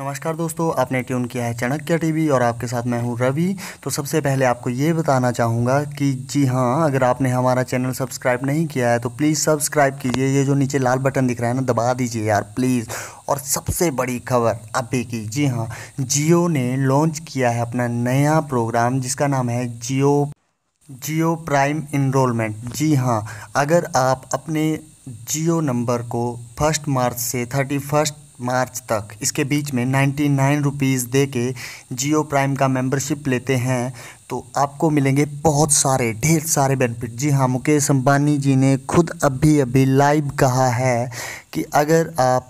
नमस्कार दोस्तों, आपने ट्यून किया है चाणक्य टीवी और आपके साथ मैं हूं रवि। तो सबसे पहले आपको ये बताना चाहूँगा कि जी हाँ, अगर आपने हमारा चैनल सब्सक्राइब नहीं किया है तो प्लीज़ सब्सक्राइब कीजिए। ये जो नीचे लाल बटन दिख रहा है ना, दबा दीजिए यार प्लीज़। और सबसे बड़ी खबर अभी की, जी हाँ, जियो ने लॉन्च किया है अपना नया प्रोग्राम जिसका नाम है जियो प्राइम इनरोलमेंट। जी हाँ, अगर आप अपने जियो नंबर को 1 मार्च से 31 मार्च तक, इसके बीच में 99 रुपीज़ दे के जियो प्राइम का मेंबरशिप लेते हैं तो आपको मिलेंगे बहुत सारे ढेर सारे बेनिफिट। जी हाँ, मुकेश अंबानी जी ने खुद अभी लाइव कहा है कि अगर आप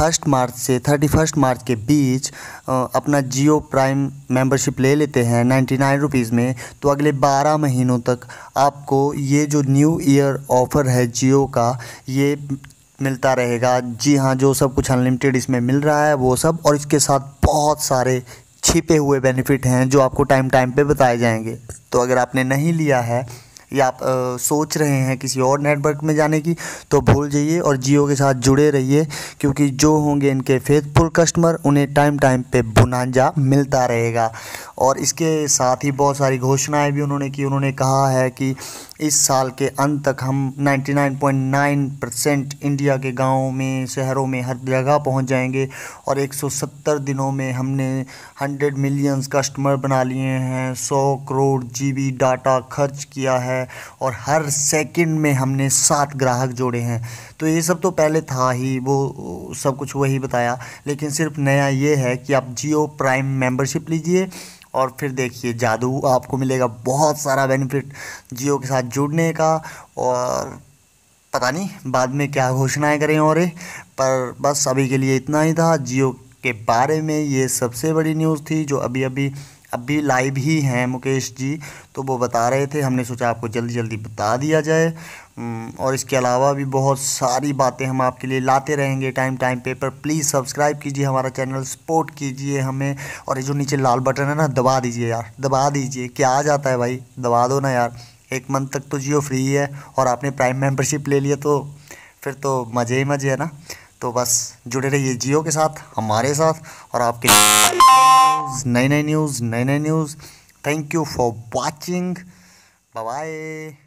1 मार्च से 31 मार्च के बीच अपना जियो प्राइम मेंबरशिप ले लेते हैं 99 रुपीज़ में, तो अगले 12 महीनों तक आपको ये जो न्यू ईयर ऑफ़र है जियो का, ये मिलता रहेगा। जी हाँ, जो सब कुछ अनलिमिटेड इसमें मिल रहा है वो सब, और इसके साथ बहुत सारे छिपे हुए बेनिफिट हैं जो आपको टाइम टाइम पे बताए जाएंगे। तो अगर आपने नहीं लिया है या आप सोच रहे हैं किसी और नेटवर्क में जाने की, तो भूल जाइए और जियो के साथ जुड़े रहिए, क्योंकि जो होंगे इनके फेथफुल कस्टमर, उन्हें टाइम टाइम पे बुनाजा मिलता रहेगा। और इसके साथ ही बहुत सारी घोषणाएं भी उन्होंने की। उन्होंने कहा है कि इस साल के अंत तक हम 99.9% इंडिया के गाँव में, शहरों में, हर जगह पहुँच जाएंगे और 170 दिनों में हमने 100 मिलियन कस्टमर बना लिए हैं, 100 करोड़ GB डाटा खर्च किया है और हर सेकंड में हमने 7 ग्राहक जोड़े हैं। तो ये सब तो पहले था ही, वो सब कुछ वही बताया, लेकिन सिर्फ नया ये है कि आप जियो प्राइम मेंबरशिप लीजिए और फिर देखिए जादू, आपको मिलेगा बहुत सारा बेनिफिट जियो के साथ जुड़ने का। और पता नहीं बाद में क्या घोषणाएं करें और पर बस अभी के लिए इतना ही था जियो के बारे में। ये सबसे बड़ी न्यूज़ थी जो अभी लाइव ही हैं मुकेश जी, तो वो बता रहे थे, हमने सोचा आपको जल्दी जल्दी बता दिया जाए। और इसके अलावा भी बहुत सारी बातें हम आपके लिए लाते रहेंगे टाइम टाइम पे, पर प्लीज़ सब्सक्राइब कीजिए हमारा चैनल, सपोर्ट कीजिए हमें। और ये जो नीचे लाल बटन है ना, दबा दीजिए यार, दबा दीजिए। क्या आ जाता है भाई, दबा दो ना यार। 1 मंथ तक तो जियो फ्री है और आपने प्राइम मेम्बरशिप ले लिया तो फिर तो मज़े ही मज़े है ना। तो बस जुड़े रहिए जियो के साथ, हमारे साथ, और आपके नई news. Thank you for watching, bye bye.